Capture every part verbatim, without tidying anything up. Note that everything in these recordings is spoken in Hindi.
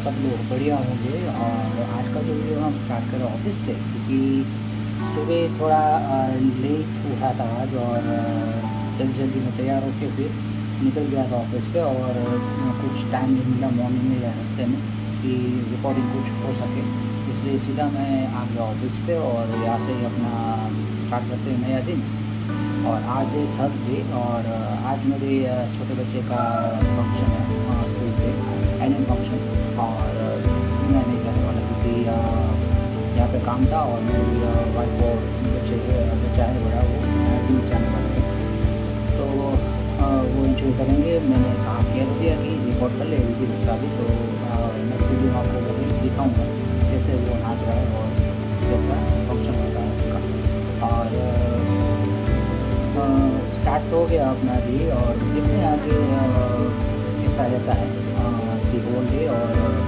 आप सब लोग बढ़िया होंगे। और आज का जो वीडियो हम स्टार्ट करें ऑफिस से, क्योंकि सुबह थोड़ा लेट उठा था आज और जल्दी जल्दी में तैयार होकर फिर निकल गया था ऑफिस पे। और कुछ टाइम नहीं मिला मॉर्निंग में या रास्ते में कि रिकॉर्डिंग कुछ हो सके, इसलिए सीधा मैं आ गया ऑफिस पे और यहाँ से अपना स्टार्ट करते हैं नया दिन। और आज है थर्सडे और आज मेरे छोटे बच्चे का फंक्शन है स्कूल पे, एनुअल फंक्शन, और मैं नहीं जाने वाला क्योंकि यहाँ पे काम था और मेरी वाइफ को बच्चे बच्चा है बड़ा, वो नहीं जाने वाला है तो वो इंजॉय करेंगे। मैंने कहा कह दिया कि रिकॉर्ड कर ले वीडियो उसका भी, तो मैं वीडियो आपको दिखाऊँगा जैसे वो नाच रहा है और जैसा फंक्शन होता है उसका। और स्टार्ट हो गया अपना भी, और जितने आगे हिस्सा रहता है कि होल डे और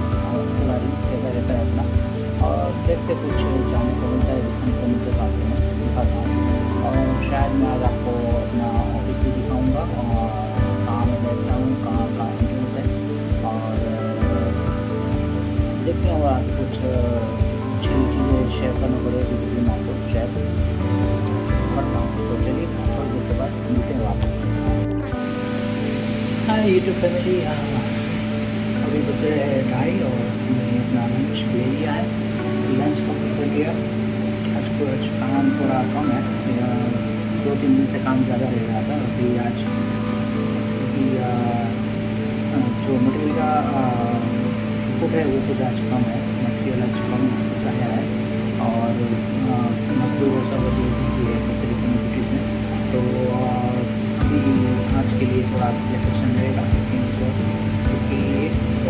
पूरा दिन कैसा रहता है अपना, और देखते कुछ जाने को मिलता है दिखाने को मिलते साथ में दिखाता हूँ। और शायद मैं आज आपको अपना ऑफिस भी दिखाऊँगा और कहाँ मैं बैठता हूँ, कहाँ का एंट्रेंस है, और देखते हैं। और कुछ अच्छी चीज़ें शेयर करना पड़ेगा जो भी मैं आपको शेयर करता हूँ, तो चलिए थोड़ी देर के बाद मिलते हैं वापस। हाँ, यूट्यूब फैमिली, अभी बजे ढाई और मैंने अपना लंच ले लिया है, लंच कंप्लीट कर लिया। आज कुछ काम थोड़ा कम है, दो तीन दिन से काम ज़्यादा रह रहा था अभी आज, क्योंकि जो मटेरियल का फुट है वो कुछ आज कम है, मटेरियल आज कम कुछ आया है और मजदूर सब अभी किसी है कम्युनिटीज़ में, तो अभी आज के लिए थोड़ा रिलेक्शन रहेगा क्योंकि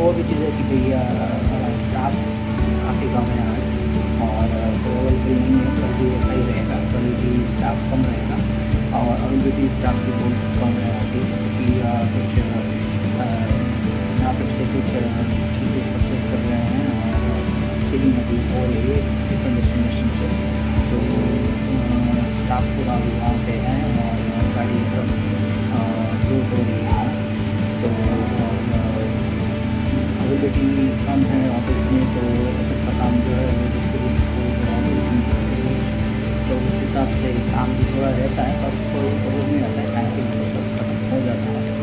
और भी चीज़ें कि भैया स्टाफ काफ़ी कम है आज, और ओवल भी नहीं है कल भी ऐसा ही रहेगा, कल भी स्टाफ कम रहेगा और अभी भी स्टाफ भी बहुत कम है अभी, क्योंकि कुछ यहाँ पर से कुछ चीज़ें परचेज कर रहे हैं फीलिंग अभी हो रही है डिफरेंट डेस्टिनेशन से, तो स्टाफ पूरा वहाँ पे है और गाड़ी सब दूर हो रही है, तो अवेलेबिलिटी कम है ऑफिस में, तो ऑफिस का काम जो है वो डिस्ट्रीब्यूट हो रहा है, तो उस हिसाब से काम भी थोड़ा रहता है पर कोई जरूर नहीं आता है, टाइम के लिए सब खत्म हो जाता है।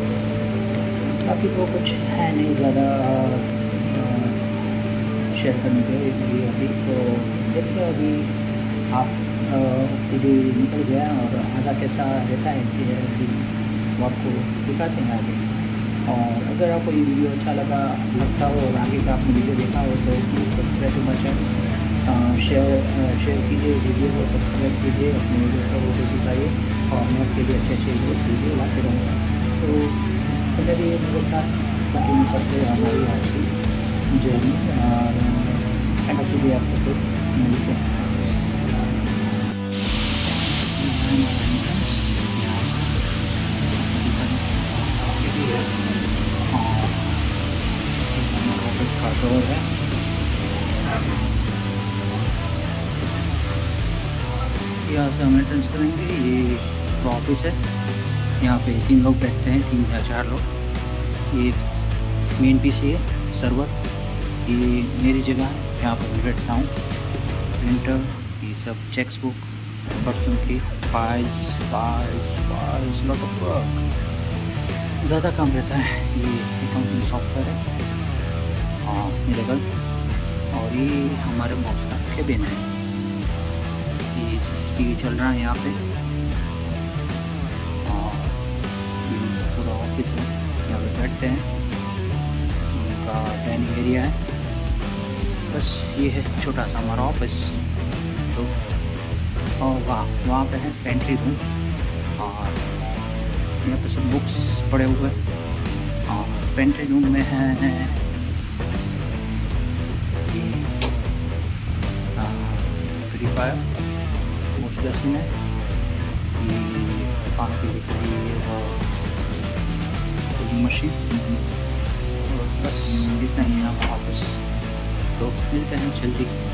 बाकी तो कुछ है नहीं ज़्यादा शेयर करने के लिए अभी, तो देखिए अभी आप वीडियो निकल गया और आधा कैसा रहता है कि वो आपको दिखाते हैं आगे। और अगर आपको ये वीडियो अच्छा लगा लगता हो और आगे का आपने वीडियो देखा हो तो please subscribe to my channel, share share कीजिए वीडियो को, सब्सक्राइब कीजिए अपने वीडियो का वो दिखाइए, और मैं आपके लिए अच्छे अच्छे वीडियो लाते रहूँगा। तो अगर ये मेरे साथ कंटिन्यू करते हमारी आज की जर्नी एंड ऑफ द आपको तो मिलते हैं। और है यहाँ से हम एंट्रेंस करेंगे, ये ऑफिस है, यहाँ पे तीन लोग बैठते हैं, तीन या चार लोग। ये मेन पीसी है, सर्वर, ये मेरी जगह है, यहाँ पर बैठता हूँ, प्रिंटर, ये सब चेक्स बुक, पर्सन की files files files lot of work, ज़्यादा काम रहता है। ये अकाउंटिंग सॉफ्टवेयर है इलेगल, और ये हमारे बॉक्स का केबिन है, ये सीसीटीवी चल रहा है यहाँ पे, और ये पूरा ऑफिस है, यहाँ पे बैठते हैं, उनका डाइनिंग एरिया है। बस ये है छोटा सा हमारा ऑफिस। तो और वहाँ वहाँ पे है पेंट्री रूम, और यहाँ पे सब बुक्स पड़े हुए हैं, और पेंट्री रूम में है जैसे में ये पानी दिख रही है और मशीन, और बस इतना ही है ऑफिस। तो मिलते हैं जल्दी।